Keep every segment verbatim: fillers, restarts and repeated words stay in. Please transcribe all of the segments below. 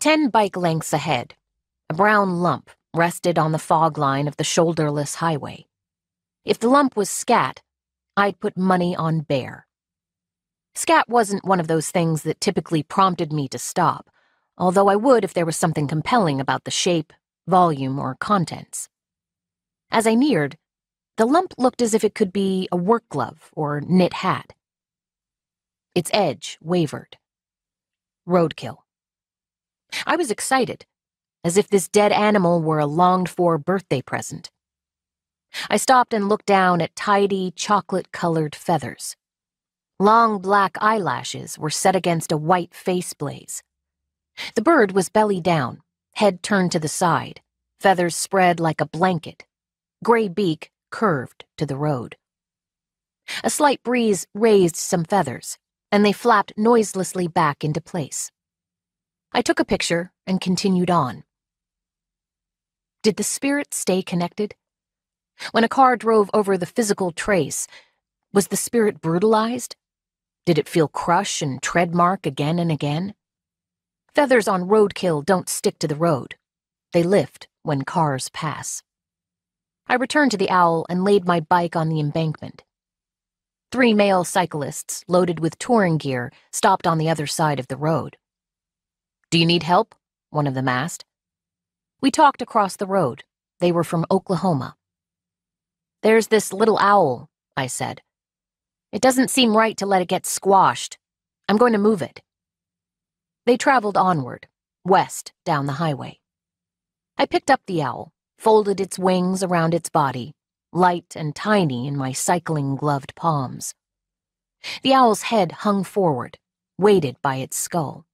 Ten bike lengths ahead, a brown lump rested on the fog line of the shoulderless highway. If the lump was scat, I'd put money on bear. Scat wasn't one of those things that typically prompted me to stop, although I would if there was something compelling about the shape, volume, or contents. As I neared, the lump looked as if it could be a work glove or knit hat. Its edge wavered. Roadkill. I was excited, as if this dead animal were a longed-for birthday present. I stopped and looked down at tidy, chocolate-colored feathers. Long black eyelashes were set against a white face blaze. The bird was belly down, head turned to the side, feathers spread like a blanket, gray beak curved to the road. A slight breeze raised some feathers, and they flapped noiselessly back into place. I took a picture and continued on. Did the spirit stay connected? When a car drove over the physical trace, was the spirit brutalized? Did it feel crush and treadmark again and again? Feathers on roadkill don't stick to the road. They lift when cars pass. I returned to the owl and laid my bike on the embankment. Three male cyclists, loaded with touring gear, stopped on the other side of the road. "Do you need help?" one of them asked. We talked across the road. They were from Oklahoma. "There's this little owl," I said. "It doesn't seem right to let it get squashed. I'm going to move it." They traveled onward, west down the highway. I picked up the owl, folded its wings around its body, light and tiny in my cycling-gloved palms. The owl's head hung forward, weighted by its skull.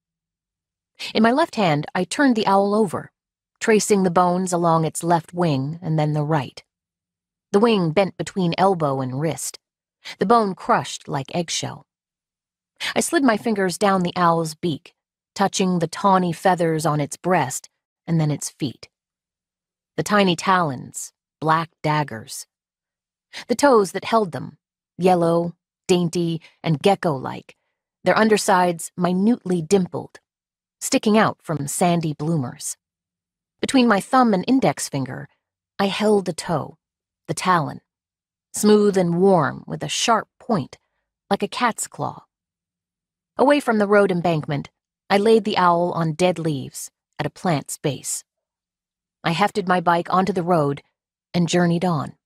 In my left hand, I turned the owl over, tracing the bones along its left wing and then the right. The wing bent between elbow and wrist, the bone crushed like eggshell. I slid my fingers down the owl's beak, touching the tawny feathers on its breast and then its feet. The tiny talons, black daggers. The toes that held them, yellow, dainty, and gecko-like, their undersides minutely dimpled, sticking out from sandy bloomers. Between my thumb and index finger, I held a toe, the talon, smooth and warm with a sharp point, like a cat's claw. Away from the road embankment, I laid the owl on dead leaves at a plant's base. I hefted my bike onto the road and journeyed on.